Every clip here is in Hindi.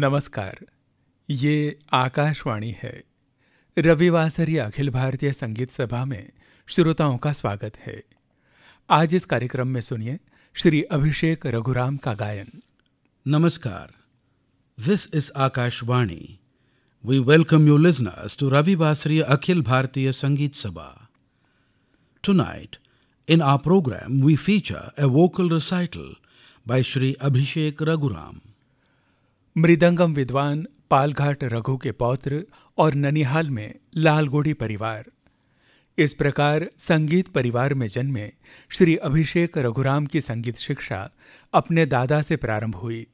नमस्कार, ये आकाशवाणी है। रविवासरीय अखिल भारतीय संगीत सभा में श्रोताओं का स्वागत है। आज इस कार्यक्रम में सुनिए श्री अभिषेक रघुराम का गायन। नमस्कार, this is Akashvani. We welcome you listeners to Ravivasariya Akhil Bharatiya Sangeet Sabha. Tonight in our program we feature a vocal recital by Shri Abhishek Raghuram. Mridangam vidwan Palghat Raghu के पौत्र और ननिहाल में लालगुड़ी परिवार, इस प्रकार संगीत परिवार में जन्मे श्री अभिषेक रघुराम की संगीत शिक्षा अपने दादा से प्रारंभ हुई।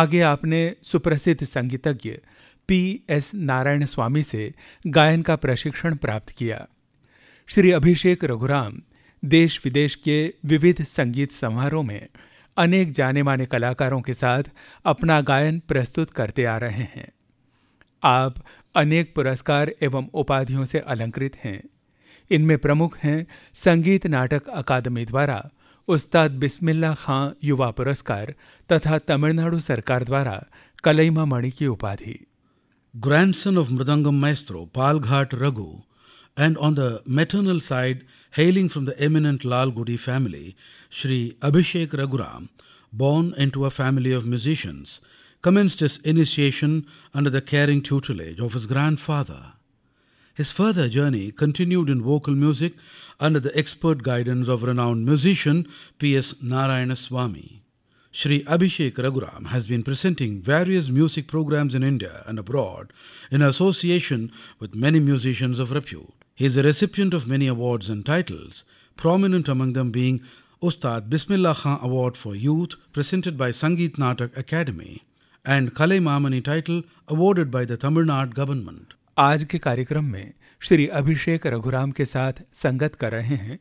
आगे आपने सुप्रसिद्ध संगीतज्ञ पी एस नारायण स्वामी से गायन का प्रशिक्षण प्राप्त किया। श्री अभिषेक रघुराम देश विदेश के विविध संगीत समारोह में अनेक जाने माने कलाकारों के साथ अपना गायन प्रस्तुत करते आ रहे हैं। आप अनेक पुरस्कार एवं उपाधियों से अलंकृत हैं। इनमें प्रमुख हैं संगीत नाटक अकादमी द्वारा उस्ताद बिस्मिल्लाह खान युवा पुरस्कार तथा तमिलनाडु सरकार द्वारा कलईमामणि की उपाधि। Grandson of mridangam maestro Palghat Raghu and on the maternal side hailing from the eminent Lalgudi family, Shri Abhishek Raghuram, born into a family of musicians, commenced his initiation under the caring tutelage of his grandfather. His further journey continued in vocal music under the expert guidance of renowned musician P S Narayana Swami. Shri Abhishek Raghuram has been presenting various music programs in India and abroad in association with many musicians of repute. He is a recipient of many awards and titles, prominent among them being Ustad Bismillah Khan Award for Youth presented by Sangeet Natak Academy and Kalaimamani title awarded by the Tamil Nadu government. आज के कार्यक्रम में श्री अभिषेक रघुराम के साथ संगत कर रहे हैं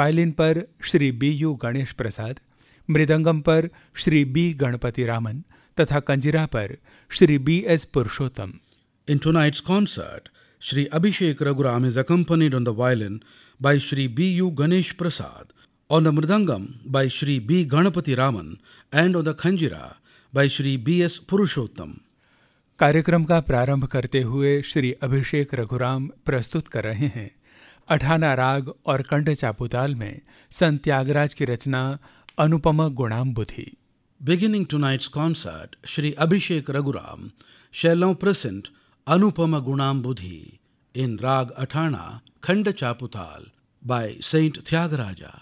वायलिन पर श्री BU गणेश प्रसाद, मृदंगम पर श्री B गणपति रामन तथा कंजीरा पर Shri BS Purushottam. In tonight's concert, Shri Abhishek Raghuram is accompanied on the violin by Shri B U Ganesh Prasad, on the mridangam by Shri B Ganapati Raman and on the khanjira by Shri B S Purushottam. कार्यक्रम का प्रारंभ करते हुए श्री अभिषेक रघुराम प्रस्तुत कर रहे हैं अठाना राग और कंठ चापुताल में संत त्यागराज की रचना Anupama गुणाम्बुधि। Beginning tonight's concert, Shri Abhishek Raghuram shall now present Anupama Gunambudhi in Rag Athana Khanda Chaputal by Saint Tyagaraja.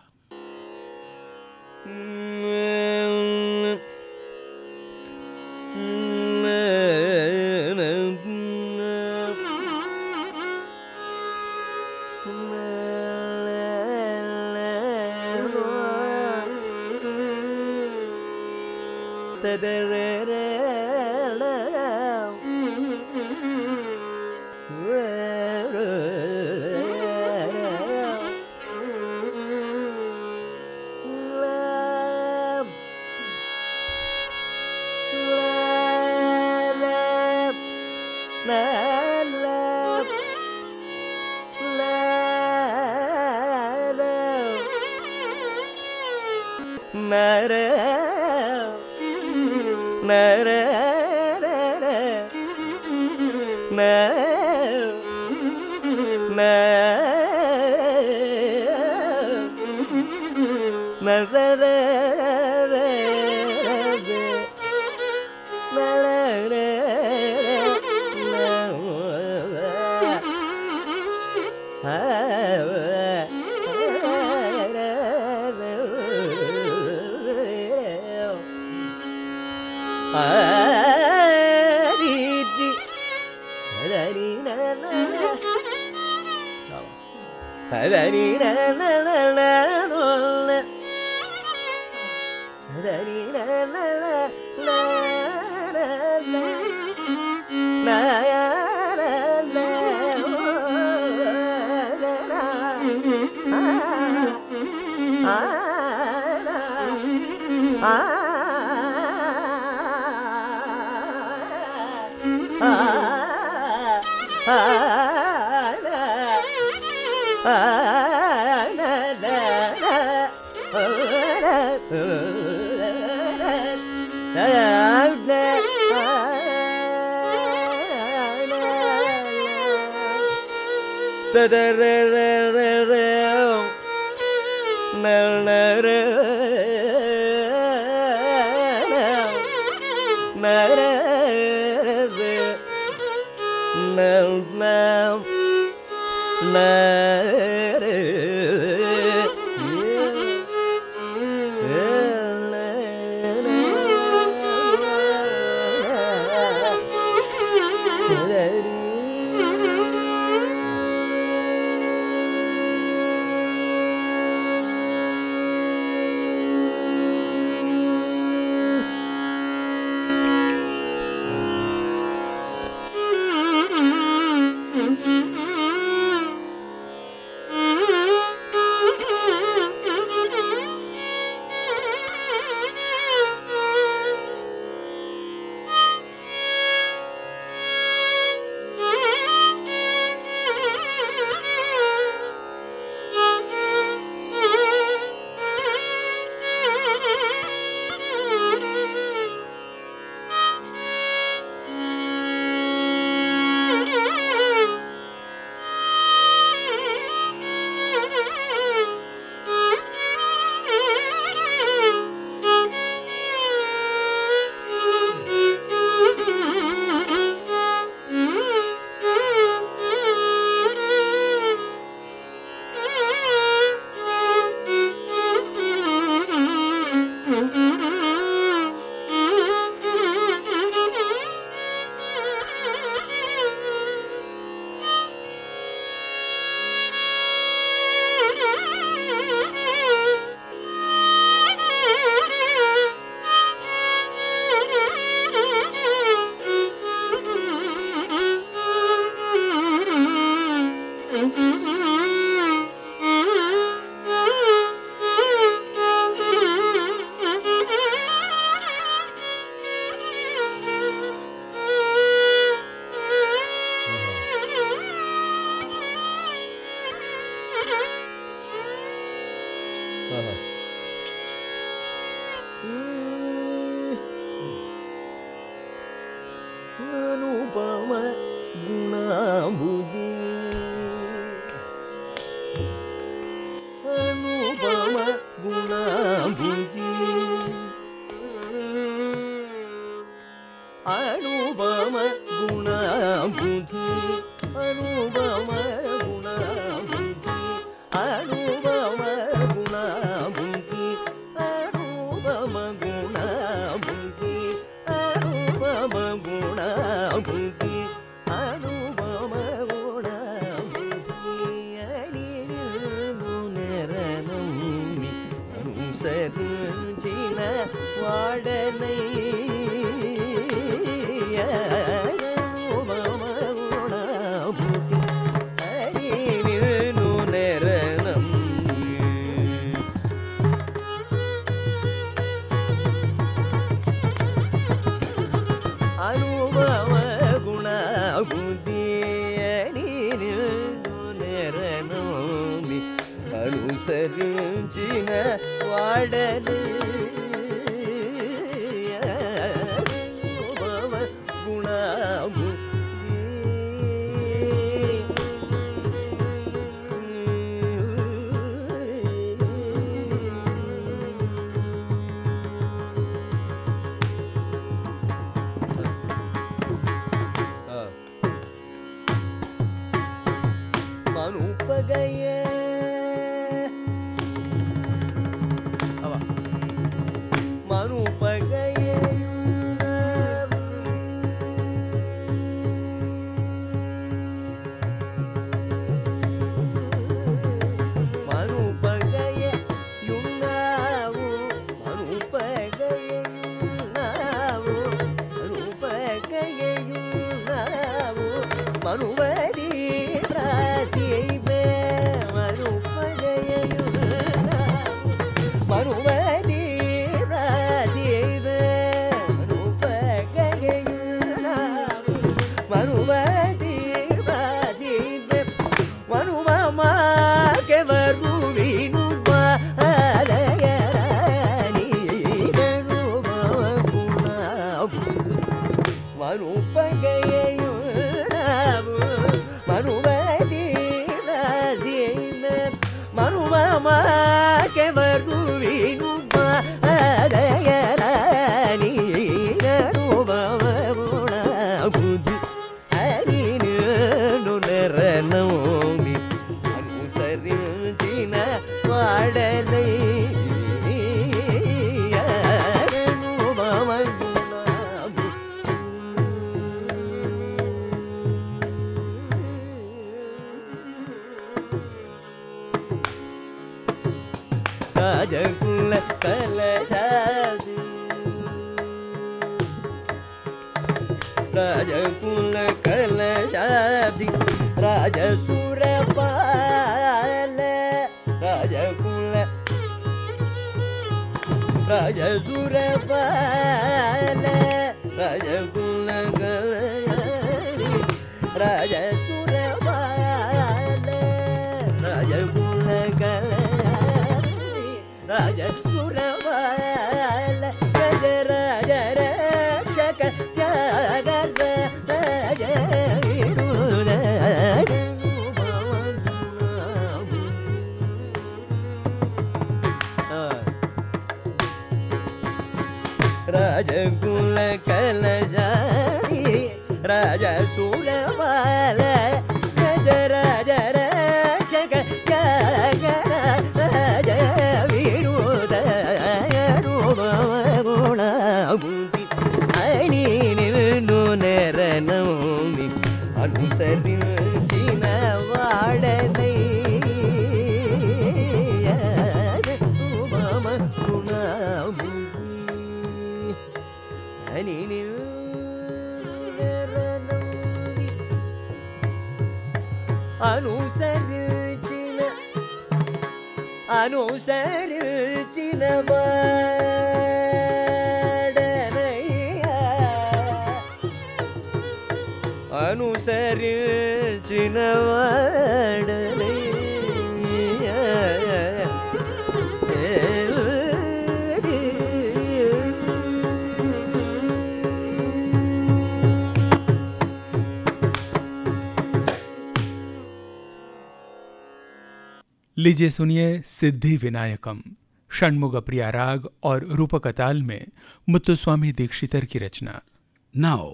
काज कुल कलशादी राज कुल कलशादी राज सुर पाल राज सुर पाल राज कुल कलशादी राज सुर पाल राज कुल कलशादी राज सुर पाल राज रक्षक त्यागराज राज कुल कलशादी राज सुर पाल राज रक्षक त्यागराज विरुद्ध गुण नरनौमी अनुसरिंచిన వాడనై మమ గుణము అని నరనౌమి అనుసరించిన अनुसरिंచిన వాడనై लीजिए सुनिए सिद्धि विनायकम षण्मुखप्रिया राग और रूपकताल में मुत्तुस्वामी दीक्षितर की रचना। Now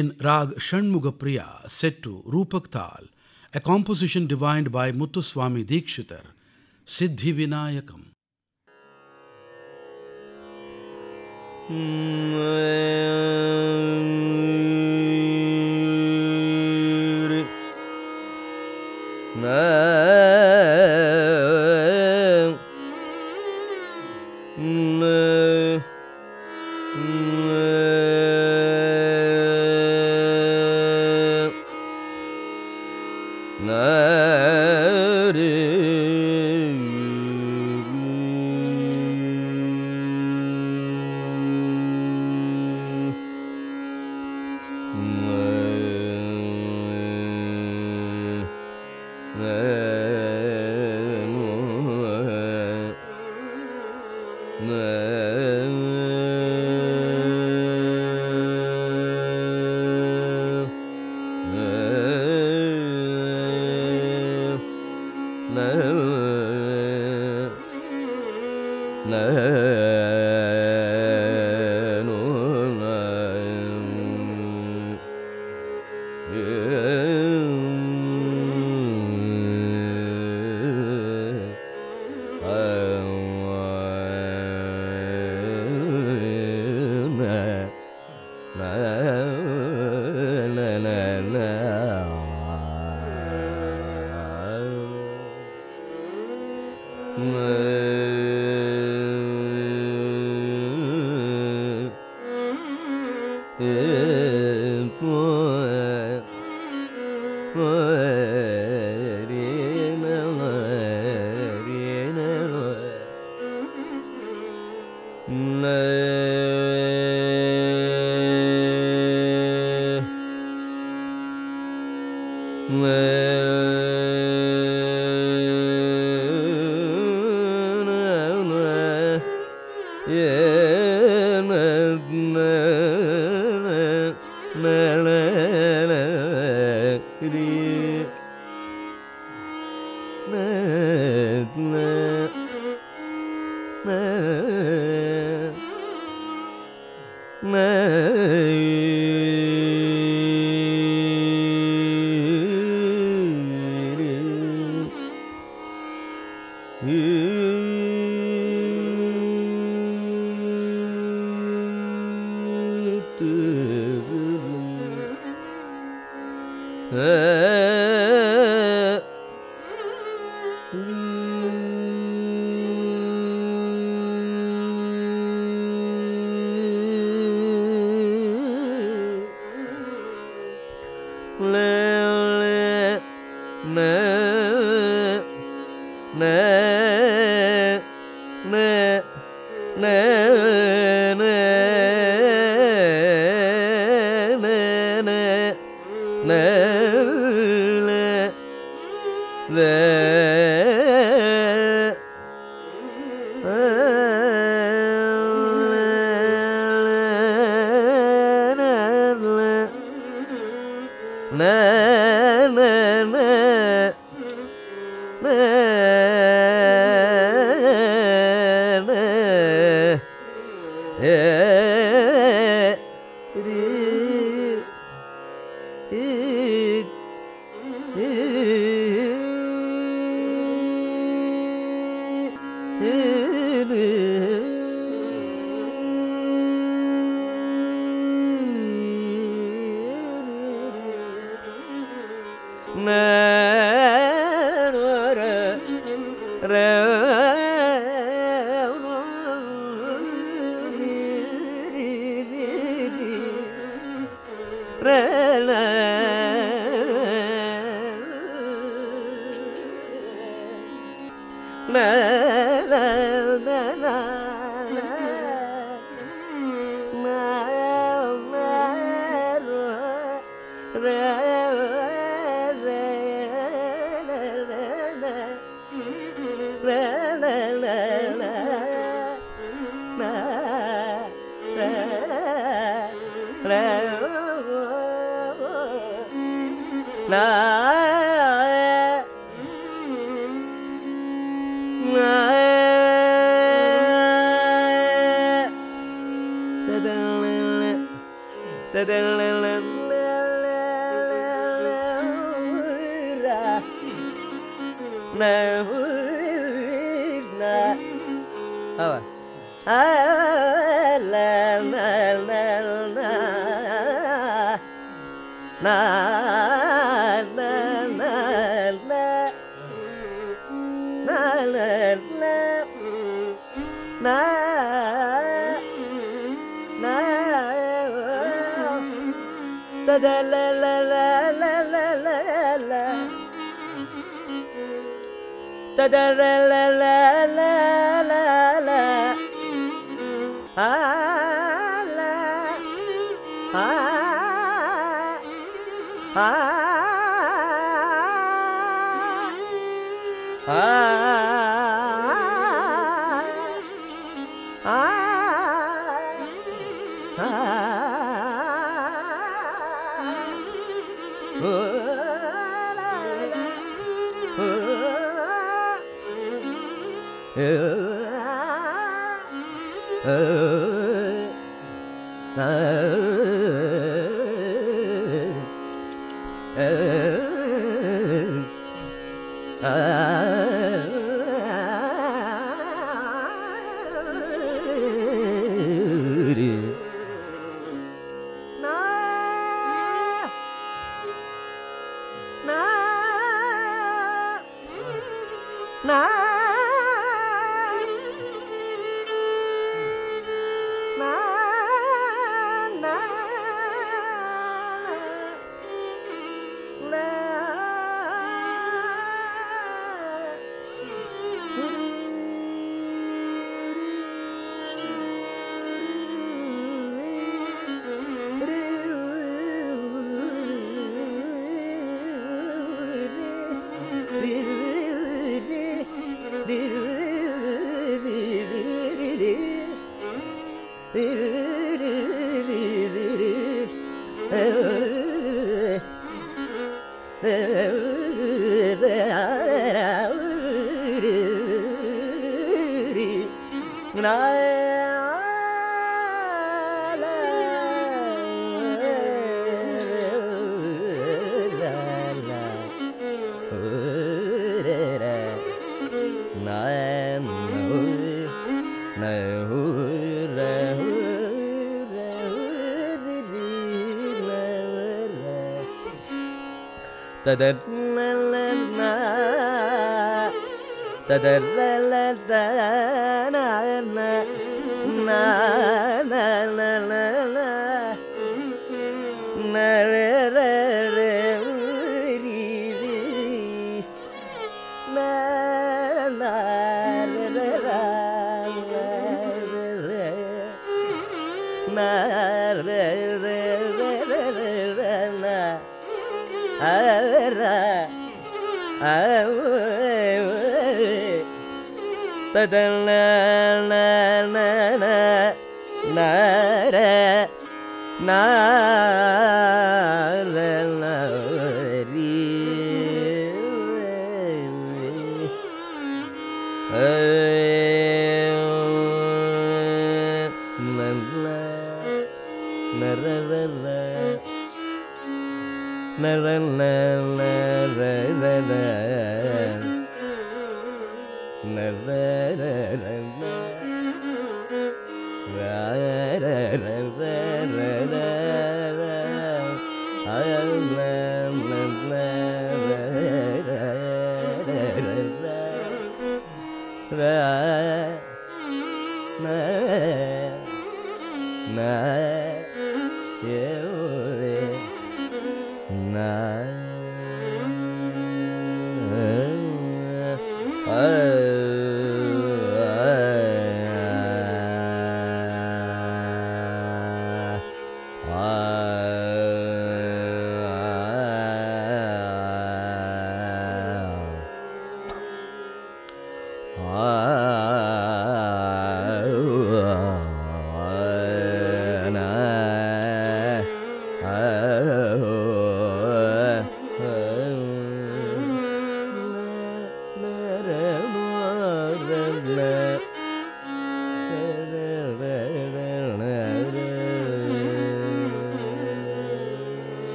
In Rag Shanmukhapriya, set to Rupak Tal, a composition divined by Muttuswami Dikshitar, Siddhi Vinayakam.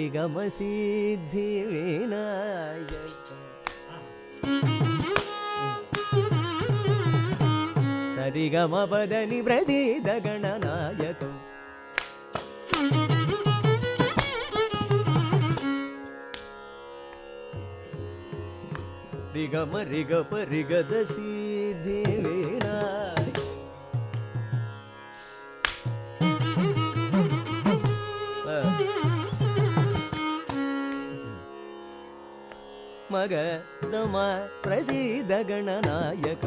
सरिगम सिद्धि विनायक सरिगम बदनि प्रदीद गणनायक रिगम रिगप रिगद सिद्धि विनायक मग दम प्रसीद गणनायक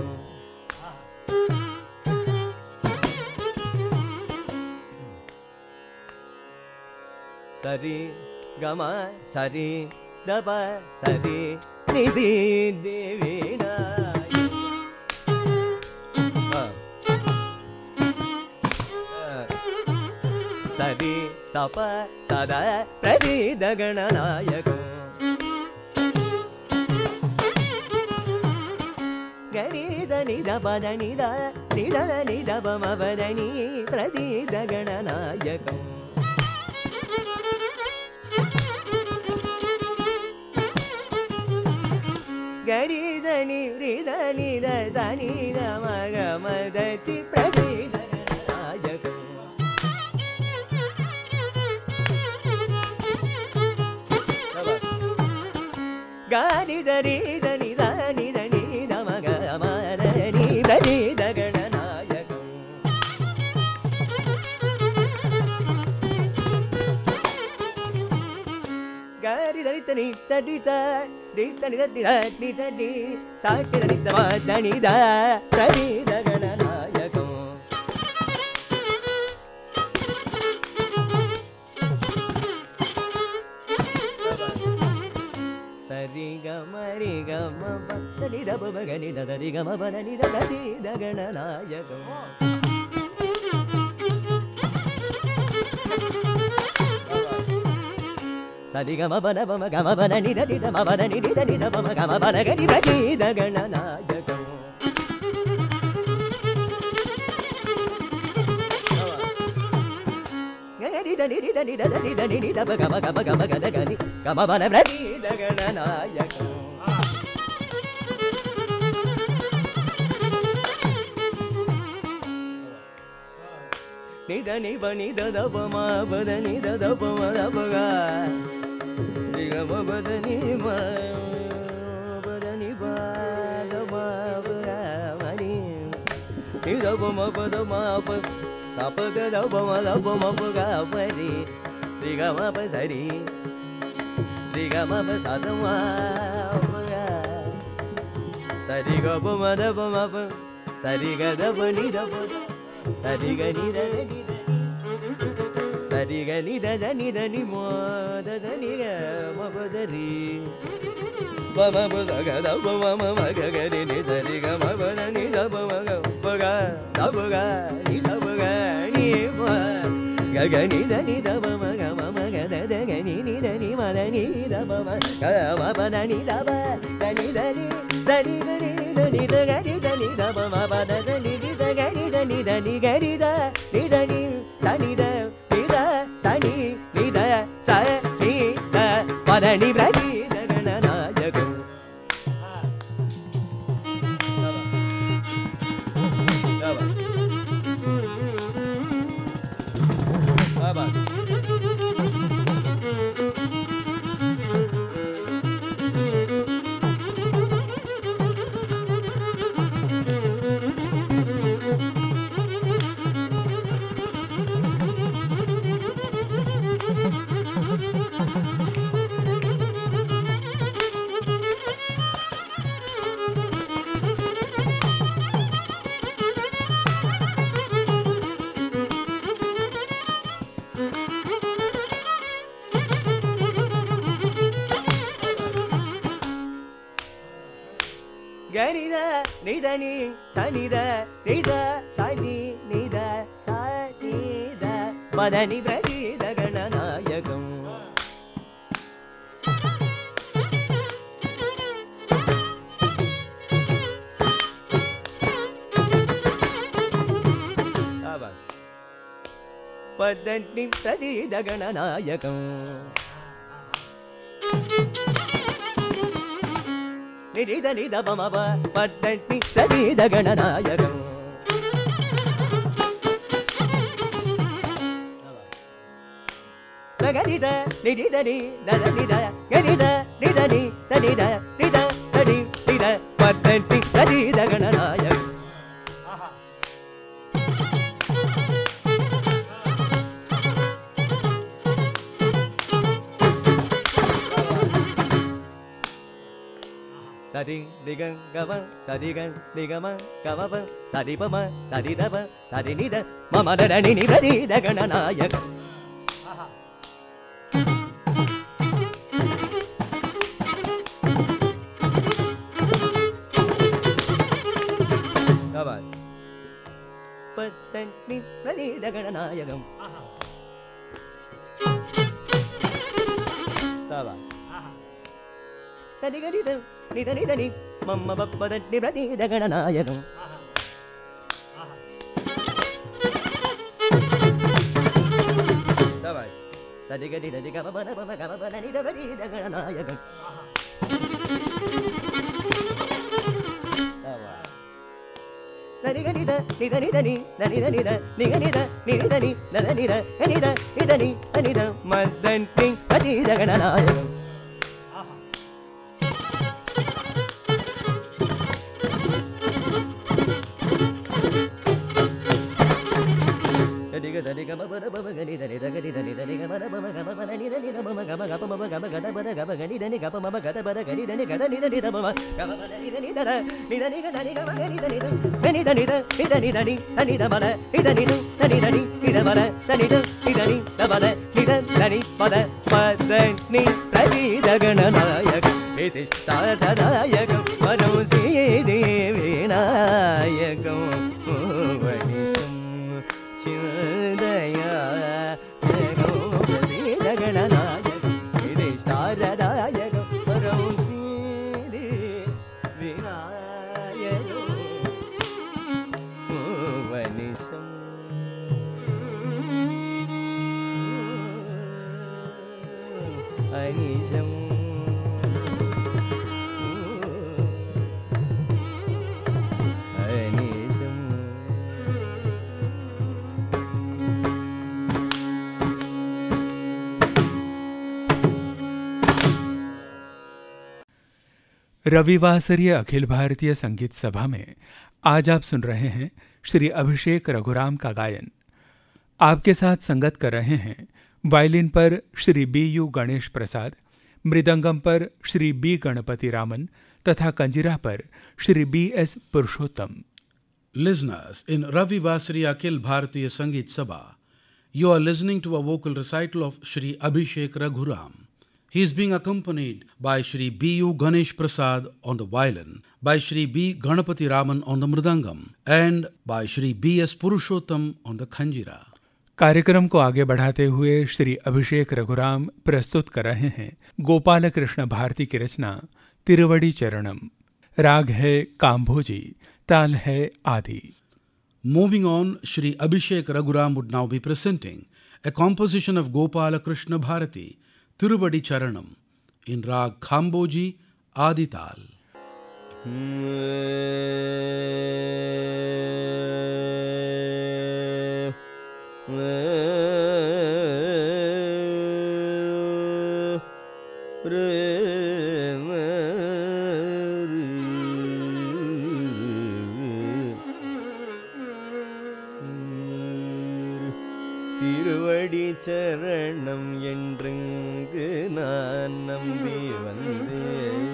सरी गम सरी दप सरी निसी देवीना सरी सप सदा प्रसीद गणनायक निध पद निध निध निध पम पदनी प्रसीद गणनायक गरीजनी रिध निध सनी गम गम दति प्रसीद गणनायक गारी दरी धनी धनी धनी धम गम प्रसीद गणनायक गरी दलित नित नित नित नित नित साठि दलित दनिद प्रसीद गणनायक सरि गमरि गम सनि दब गनि दरि गम बनि दति दगणनायक सरि गम बन बम गम बन नि दति दम बन नि दति दम गम बन गनि दति दगणनायक dani dani dani dani ni daba gama gama gama gada gani gama bala bradi dagana nayaka ni dani bani dada bama badani dada bama dabaga ni gama badani ma badani ba daba mari ni daba ma badama सप गम गरी रिगम सरी रिगम सदमा सरी गप मप सरी गप नि सरी गि सरी गि धनि धनि मो धनि गरी बम गद बम मग गरी नि सरी गम नि दब गा दब गा नि दब गगनि धनि दब गम मगद गनि नि धनि मदनि दब गम पदनि दब धनि धनि धनि गनि धनि गरि धनि दब मद धनि गरि धनि धनि गरि नि धनि सनि दिद सनि निद सनि द पदनि प्रति पदनि प्रसीद गणनायक पदनि प्रसीद गणनायक నిరిద నిదబమవ పద్దంటి తదిద గణనాయకం సగనిద నిరిదని దదనిద గనిద నిదని తనిద నిద తడి నిద పద్దంటి తదిద గణనాయకం ఆహా sari nigangama sarigan nigama kavava saripama saridava sarinida mamadani nivadi dagananayak aha kavai pattanni nivadi dagananayagam aha kavai aha tadigaridu निधनि धनि मम्म बब्बदनि प्रति दगणनायकम् आहा दवाई तदिगदि तदिग बबन निध प्रति दगणनायकम् आहा दवाई तदिगदि निधनि धनि धनि धनि निगनिध निधनि नदनिध निध निधनि अनिध मदन्ति प्रति दगणनायकम् गणनायक विशिष्टादायक मनोसी देवीनायक रविवासरीय अखिल भारतीय संगीत सभा में आज आप सुन रहे हैं श्री अभिषेक रघुराम का गायन। आपके साथ संगत कर रहे हैं वायलिन पर श्री BU गणेश प्रसाद, मृदंगम पर श्री B गणपति रामन तथा कंजीरा पर Shri BS Purushottam. Listeners, in Raviwasariya Akhil Bhartiya Sangeet Sabha, you are listening to a vocal recital of Shri Abhishek Raghuram. He is being accompanied by Shri B U Ganesh Prasad on the violin, by Shri B Ganapati Raman on the mridangam, and by Shri B S Purushottam on the khanjira. कार्यक्रम को आगे बढ़ाते हुए श्री अभिषेक रघुराम प्रस्तुत कर रहे हैं गोपाल कृष्ण भारती की रचना तिरुवड़ी चरणम। राग है काम्भोजी, ताल है आदि। Moving on, Shri Abhishek Raghuram would now be presenting a composition of Gopala Krishna Bharati, तिरुवड़ी चरणम, इन राग खाम्बोजी आदि ताल। तिरुवड़ी चरणम நான் நம்பி வந்தேன்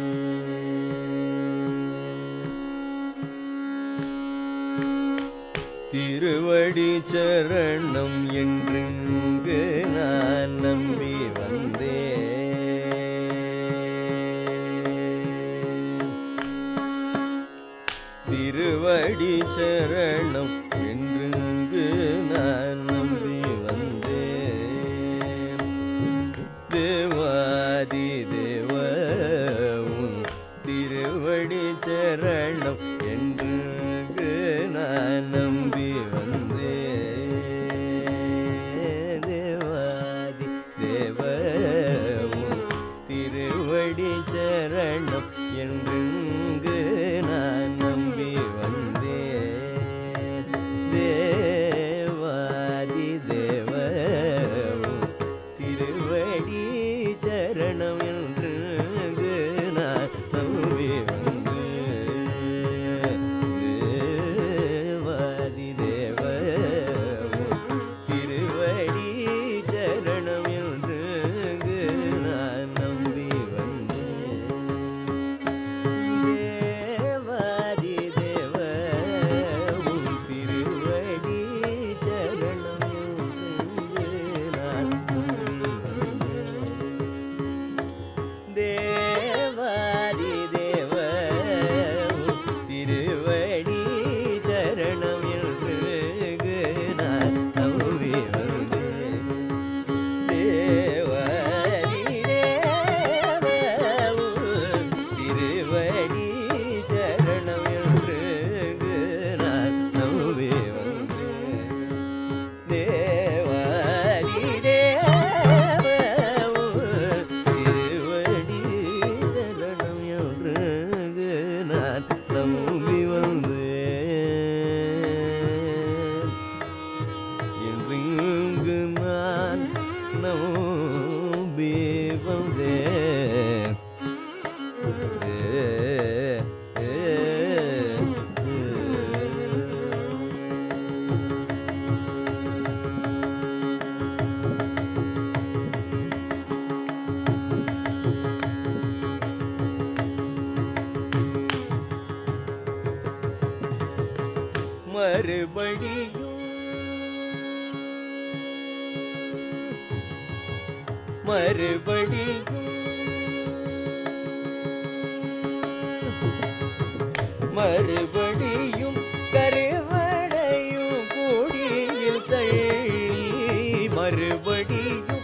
திருவடி சரணம் என்றெங்கு நான் நம்பி வந்தேன் திருவடி சரணம் என்றெங்கு நான் நம்பி வந்தேன் தேவா சரணம் என்று நான் நம்பி வந்தேன் தேவாதி தேவ உன் திருவடி சரணம் என்று மறுபடியும் கருவடையும் கூடியில் தள்ளி மறுபடியும்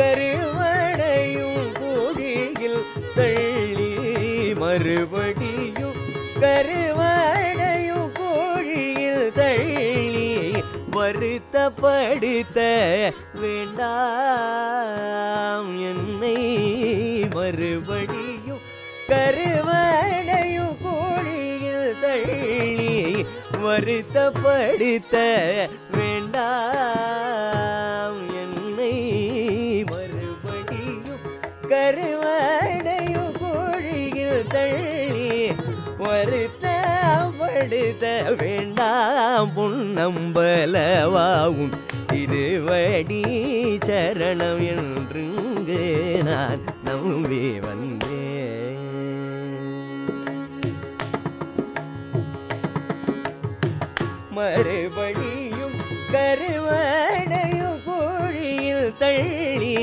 கருவடையும் கூடியில் தள்ளி மறுபடியும் கருவடையும் கூடியில் தள்ளி வருத்தப்படுத்த வேண்டாம் என்னை மறுபடியும் கருவடையும் தள்ளி வருத்தப்படுத்த வேண்டாம் என்னை மறுபடியும் கருவடையும் கோழியில் தள்ளி வருத்தப்படுத்த வேண்டாம் பொன்னம்பலவாவும் திருவடி சரணம் என்று நான் நம்பி வந்தேன். மறுபடியும் கருவடையும் கோழியில் தள்ளி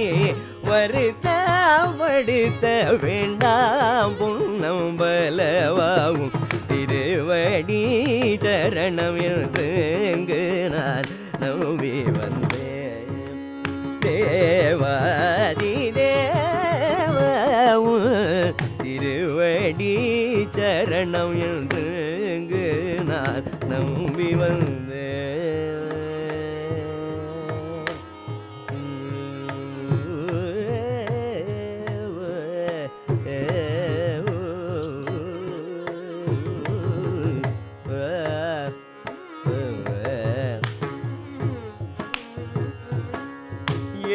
வருத்தப்படுத்த வேண்டாம் பொன்னம் பலவாவும் திருவடி சரணம் என்று நான் நம்பி வந்தேன். தேவாதி தேவாவும் திருவடி சரணம் என்று நான் நம்பி வந்தேன்.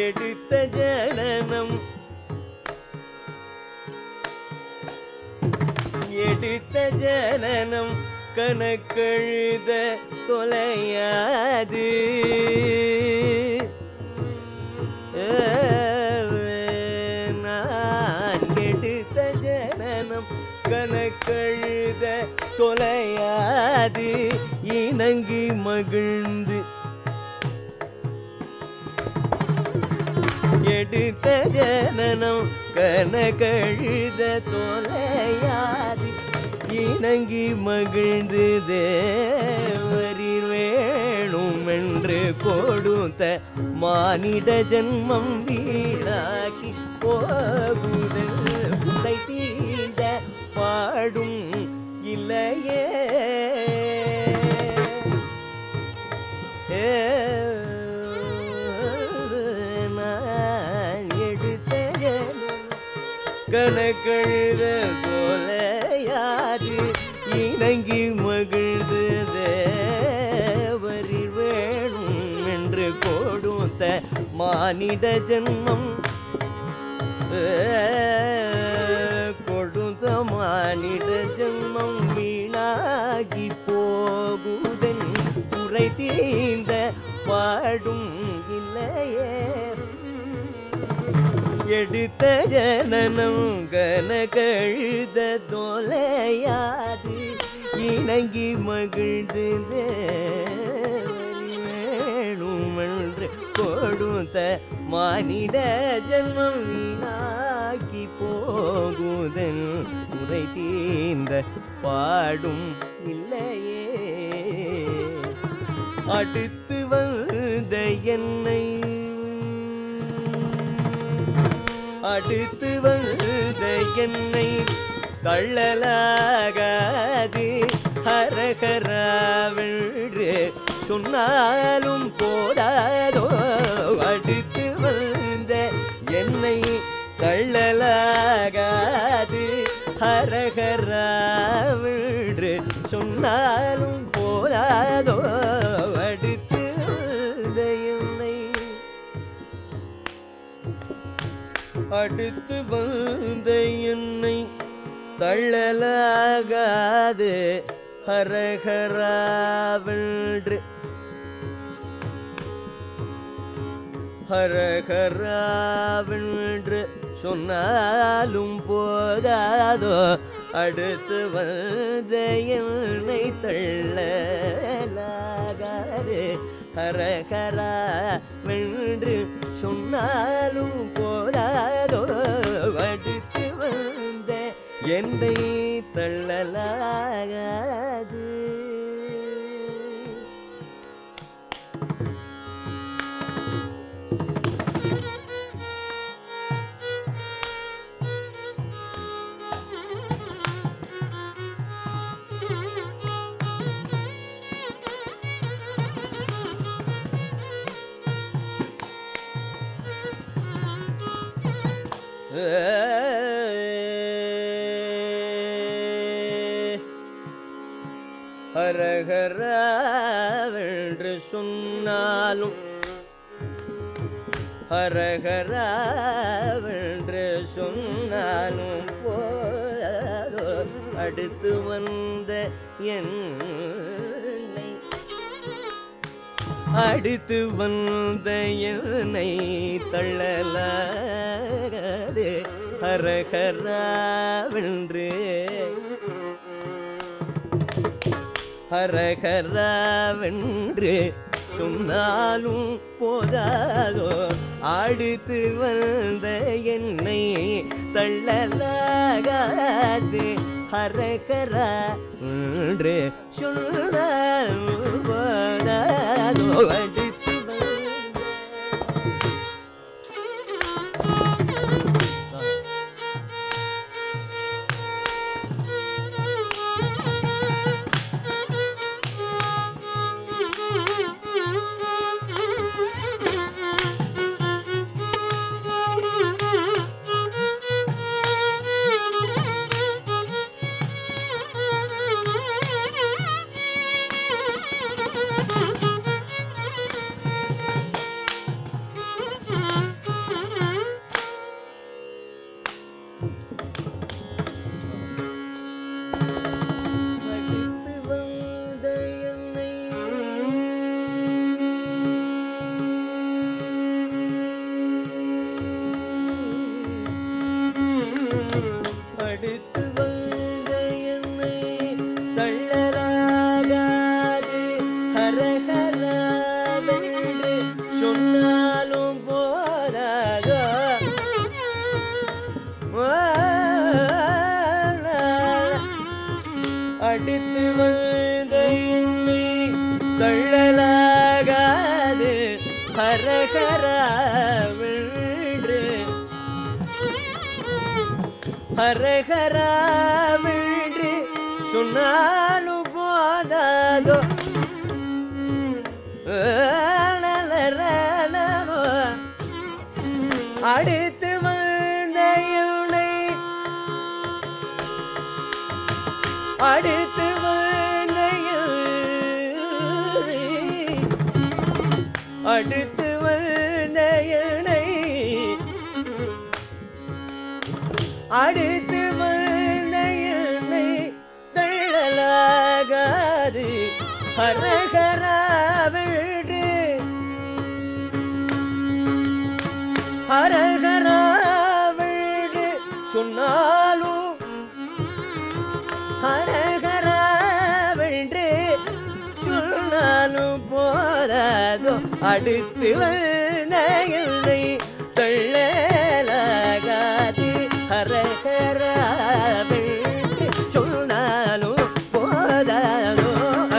எடுத்த ஜனனம் எடுத்த ஜனனம் கணக்கெழுத தொலையாது நான் எடுத்த ஜனனம் கணக்கெழுத தொலையாது இணங்கி மகிழ்ந்து எடுத்த ஜனனம் கணக்கெழுத தொலையாது இணங்கி மகிழ்ந்து தேவரில் வேணுமென்று கொடுத்த மானிட ஜன்மம் வீடாக்கி போகுதல் புகை தீந்த பாடும் இல்லையே நான் எடுத்த கணக்கெழுத இணங்கி மகிழ்ந்து தேவரி வேணும் என்று கொடுத்த மானிட ஜென்மம் கொடுத்த மானிட ஜென்மம் வீணாகி போகுதன் குறை தீந்த பாடும் இல்லையே எடுத்த ஜனனம் கனகழுத தொலையாது இணங்கி மகிழ்ந்து வேணுமென்று கொடுத்த மானிட ஜன்மம் வீணாக்கி போகுதன் குறை தீர்ந்த பாடும் இல்லையே அடுத்து வந்த என்னை அடுத்து வந்த என்னை தள்ளலாகாது ஹரஹராவென்று சொன்னாலும் போதாதோ அடுத்து வந்த என்னை தள்ளலாகாது ஹரஹராவென்று சொன்னாலும் போதாதோ அடுத்து வந்த என்னை அடுத்து வந்த என்னை தள்ளலாகாது ஹரஹராவென்று ஹரஹராவென்று சொன்னாலும் போதாதோ அடுத்து வந்து என்னை தள்ளலாகாது ஹரஹரா வென்று சொன்னாலும் போதாதோ அடுத்து வந்து என்னை தள்ளலாகாது. ஹரஹரவென்று சொன்னாலும் ஹரஹரவென்று சொன்னாலும் போதோ அடுத்து வந்த என்னை தள்ளலாகாது ஹரஹரவென்று ஹரஹரவென்று சொன்னாலும் போதாதோ அடுத்து வந்த என்னை தள்ளலாகாது ஹரஹரவென்று சொன்னாலும் போதாதோ அடுத்து ஹரஹரவென்று சொன்னாலும் போதாதோ அடுத்து வந்த என்னை அடுத்து வந்த என்னை தள்ளலாகாது ஹரஹரவென்று ஹரஹரவென்று சொன்னாலும் ஹரஹரவென்று சொன்னாலும் போதாதோ அடுத்து வந்த என்னை தள்ளலாகாது ஹரஹரவென்று சொன்னாலும் போதாதோ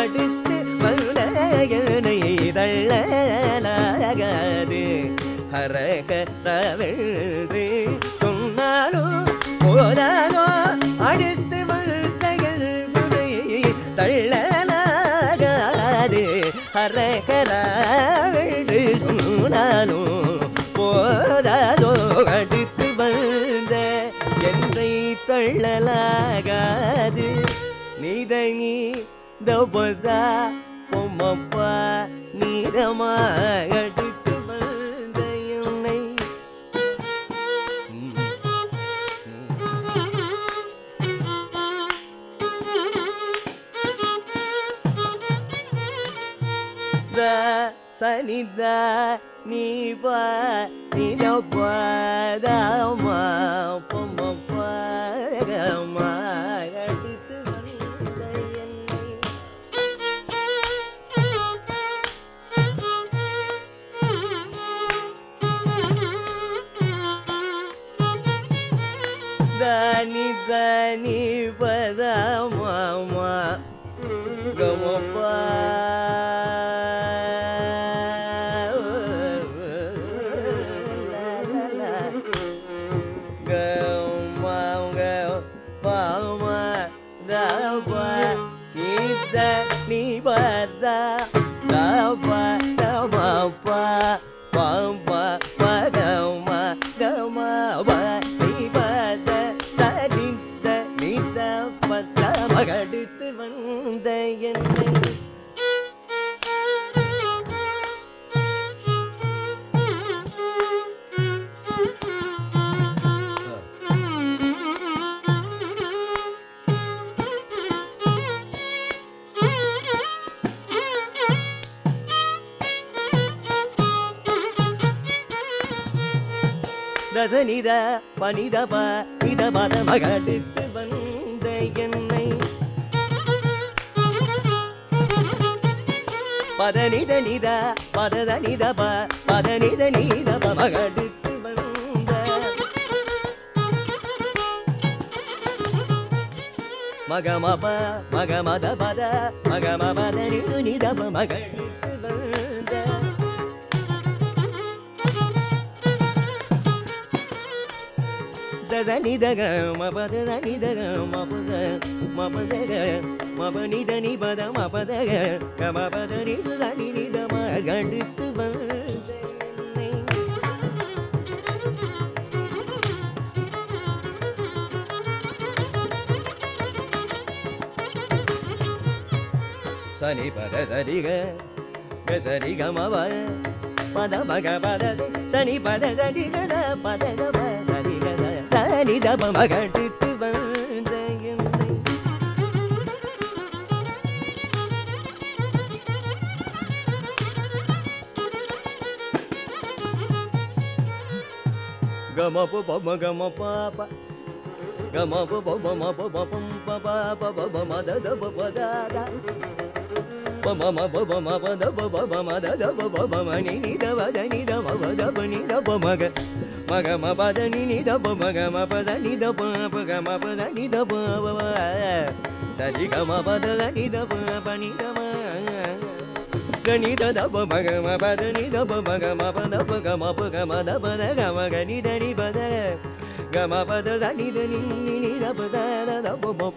அடுத்து வந்த என்னை தள்ளலாகாது ஹரஹரவென்று சொன்னாலும் போதாதோ அடுத்து வந்த என்னை தள்ளலாகாது ஹரஹரவென்று சொன்னாலும் போதாதோ அடுத்து வந்த என்னை தள்ளலாகாது நீதனி தபதா பொம்மப்பா நீதமா அடுத்து வந்த என்னை சனிதா நீபா நிதபதா பொம்மப்பா దని పద మమ గమప निदा पनिदा पा निदा पाद मगडित वंदे यन्नै पद निदा पा निदा पा मगडित वंदे मगमा दा पद मगमा पद निदा पा मगडित वंदे దని దగ మపద గ మపని దని పద మపద గ మపద ని దని ని దమ గడిత్ వందై సని పద సరి గ గ సరి గ మవ పద మగ పద సని పద సరి గ పద గ సరి గ दा मगडित वंदे गम पाप गम पम पम द पम पम द maga ma badani ni da ba maga ma badani da ba sari ga ma badani da ba ni da ma gani da ba maga ma badani da ba maga ma da ba ga ma gani da ni ba ga ma badani da ni da ba da ba ba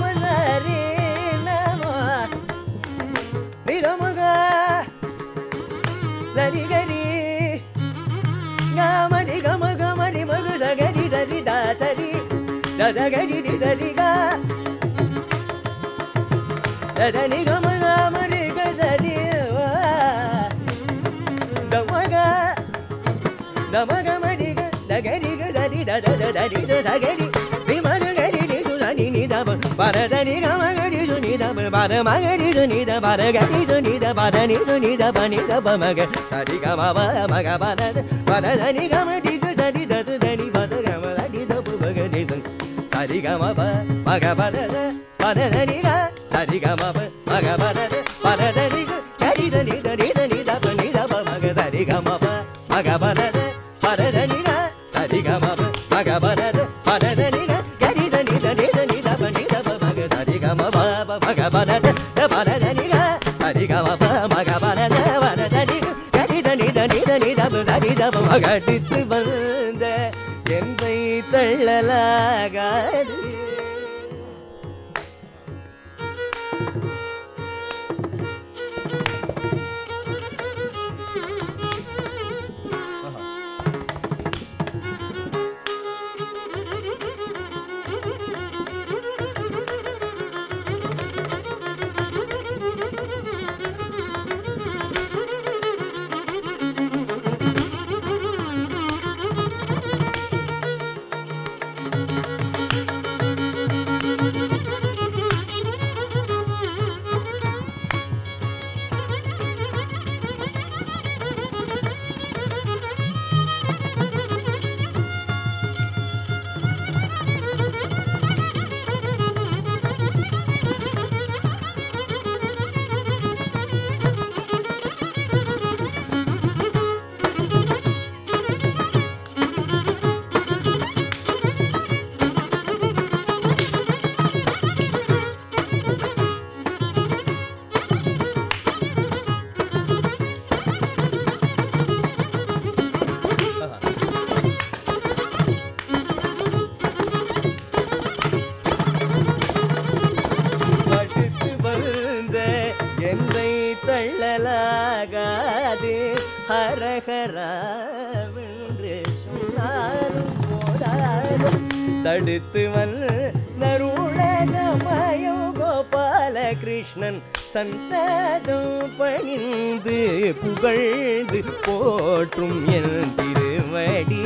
malare nama nidamaga dani gari gamani gamagari magagari dani dasari dadagari dani dadani gama gama re gadani wa damaga mari gadagari gadadi dadadari dadagari bimanagari ni dudani ni daba baradani gama gari ni daba baramagari ni daba baragari ni daba badani ni daba ni daba maga sari gama ba maga badani gama di gadadi dadani badagama di dabu bagadi sari ga ma pa ma ga pa da ni ga sari ga ma ga pa da ni ga ni da ni da pa ma ga sari ga ma ga pa da ni ga sari ga ma ga pa da ni ga ni da ni da pa ma ga sari ga ma ga pa da ni ga sari ga ma ga pa da ni ga ni da ni da pa ma ga dittu vande endai tallalaagadu Gopal Krishnan संतदं पणिंदु पुगळ्दु पोट्रुम एन् तिरुवडी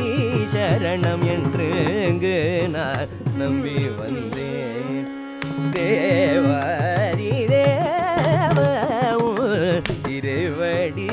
शरणम एन्रु नान् नंबि वंदेन् देवादि देववु तिरुवडी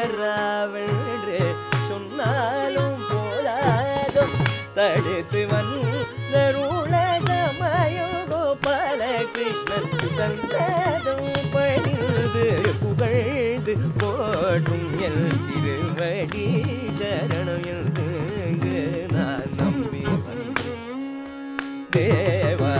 வரவென்று சொன்னாலும் போலாதோ தடுத்து வந்தருள சமயம் கோபால கிருஷ்ணன் சந்ததம் பணிந்து புகழ்ந்து போற்றும் என் திருவடி சரணம் என்று நான் நம்பி தேவா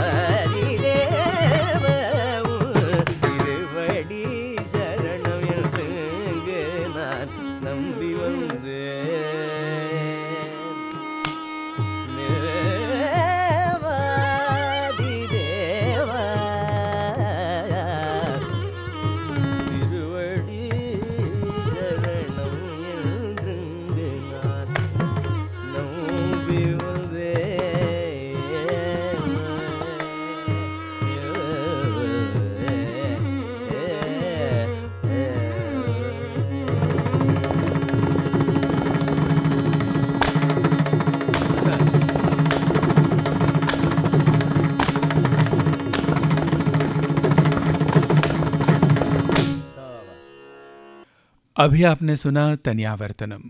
अभी आपने सुना तनियावर्तनम।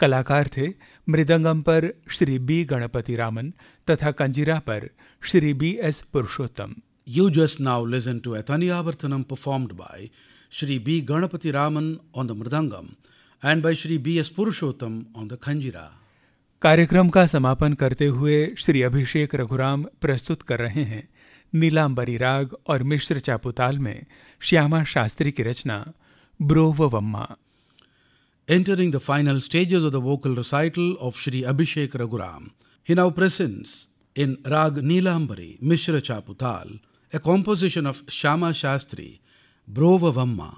कलाकार थे मृदंगम पर श्री बी गणपति रामन तथा कंजीरा पर Shri B S Purushottam. You just now listen to a thaniavartanam performed by Shri B Ganapati Raman on the mridangam and by Shri B S Purushottam on the kanjira. कार्यक्रम का समापन करते हुए श्री अभिषेक रघुराम प्रस्तुत कर रहे हैं नीलांबरी राग और मिश्र चापुताल में श्यामा शास्त्री की रचना Brovavamma. Entering the final stages of the vocal recital of Shri Abhishek Raghuram, he now presents in Rag Neelambari Mishra Chaputal a composition of Syama Shastri, Brovavamma.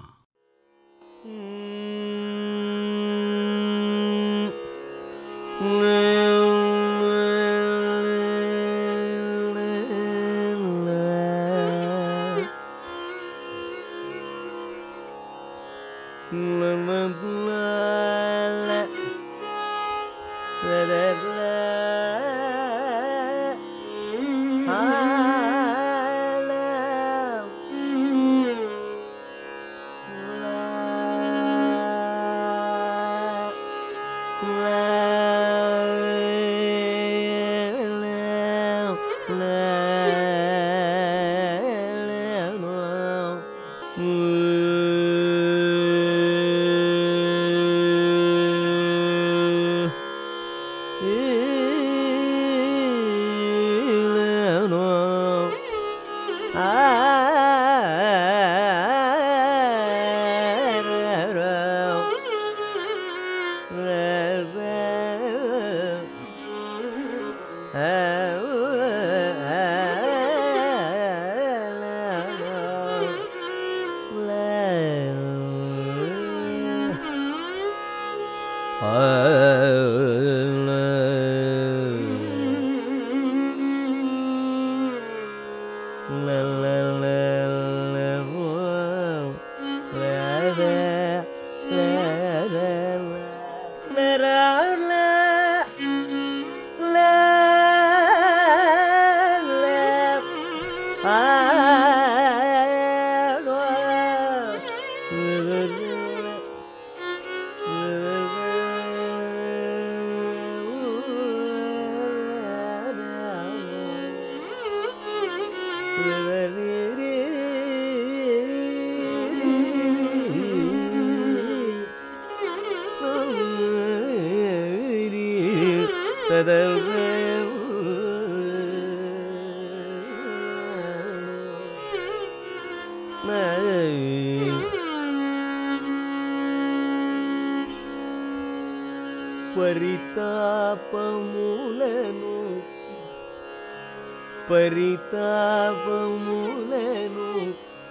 పరితాపములను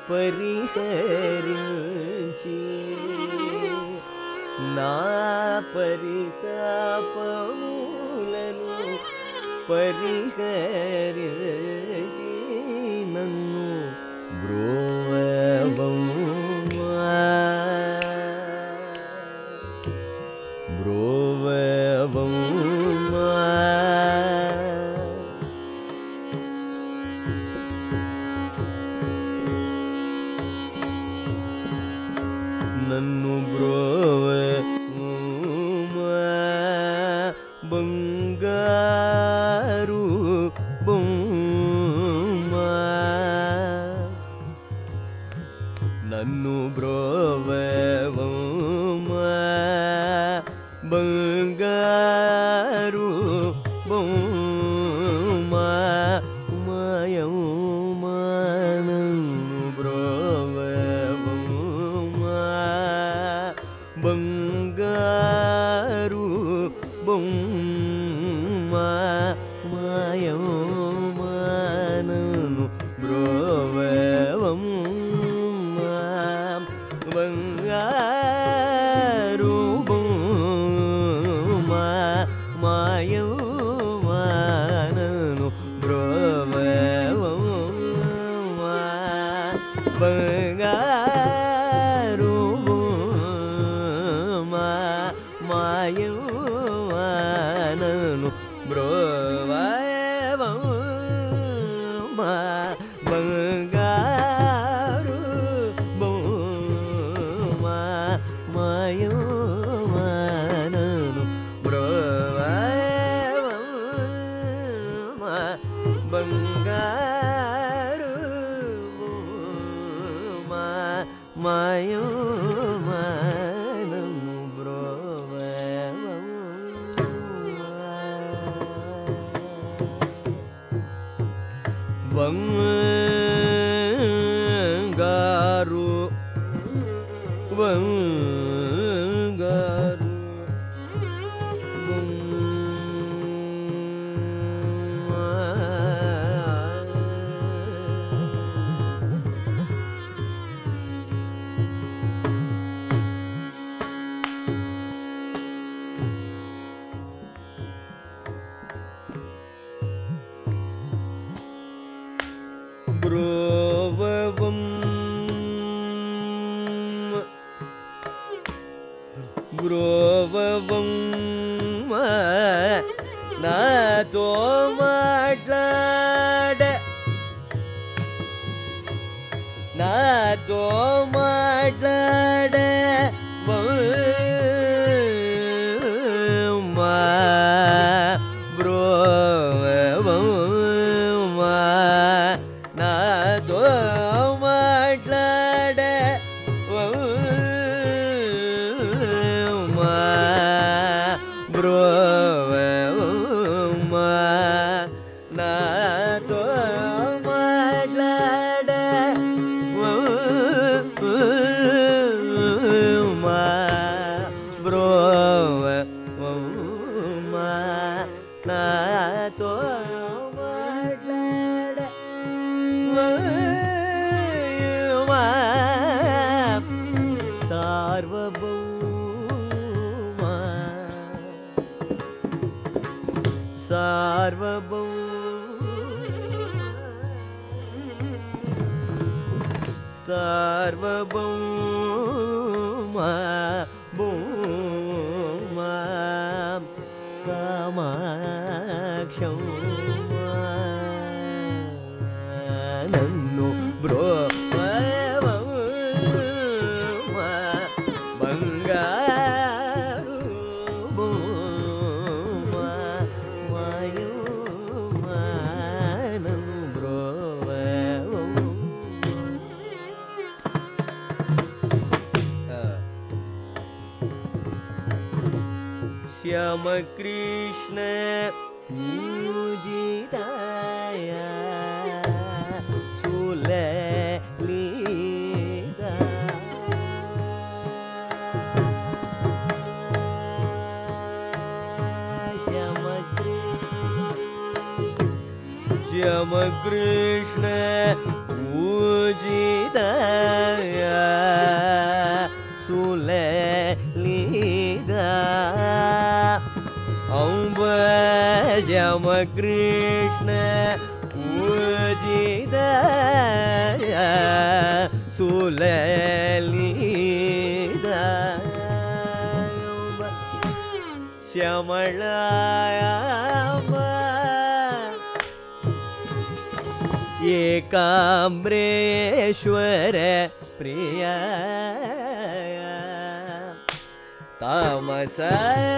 పరిహరించి నా పరితాపములను పరిహరించి నన్ను బ్రోవవమ్మ nanu brove ಬಂಗಾರು ಬೊಮ್ಮ ನನ್ನು ಬ್ರೋವಮ್ಮ ಬಂಗಾರು ಬೊಮ್ಮ ಮಾಯಮ್ಮ ನನ್ನು ಬ್ರೋವಮ್ಮ ಬಂಗಾರು ಬೊಮ್ಮ श्याम कृष्ण पूजिताया सुललिता श्याम कृष्ण पूजिताया सुललिता श्याम कृष्ण पूजिताया सुललिता श्यामलायाम्ब एकाम्रेश्वर प्रिया तामसभूषे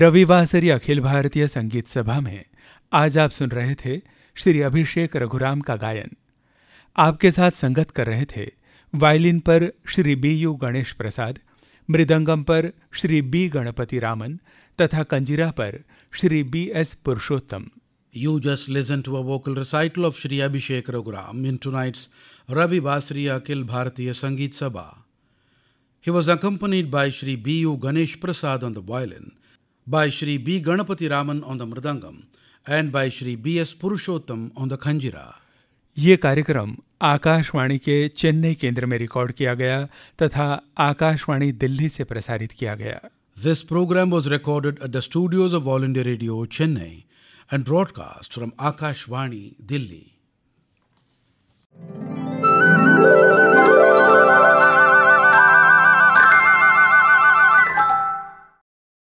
रविवासरी अखिल भारतीय संगीत सभा में आज आप सुन रहे थे श्री अभिषेक रघुराम का गायन। आपके साथ संगत कर रहे थे वायलिन पर श्री BU गणेश प्रसाद, मृदंगम पर श्री B गणपति रामन तथा कंजीरा पर Shri BS Purushottam. You just listened to a vocal recital of Shri Abhishek Raghuram in tonight's Raviwasariya Akhil Bhartiya Sangeet Sabha. He was accompanied by Shri BU Ganesh Prasad on the violin, by Shri B Ganapati Raman on the mridangam and by Shri B S Purushottam on the khanjira. ये कार्यक्रम आकाशवाणी के चेन्नई केंद्र में रिकॉर्ड किया गया तथा आकाशवाणी दिल्ली से प्रसारित किया गया। This program was recorded at the studios of All India Radio, Chennai and broadcast from Akashvani, Delhi.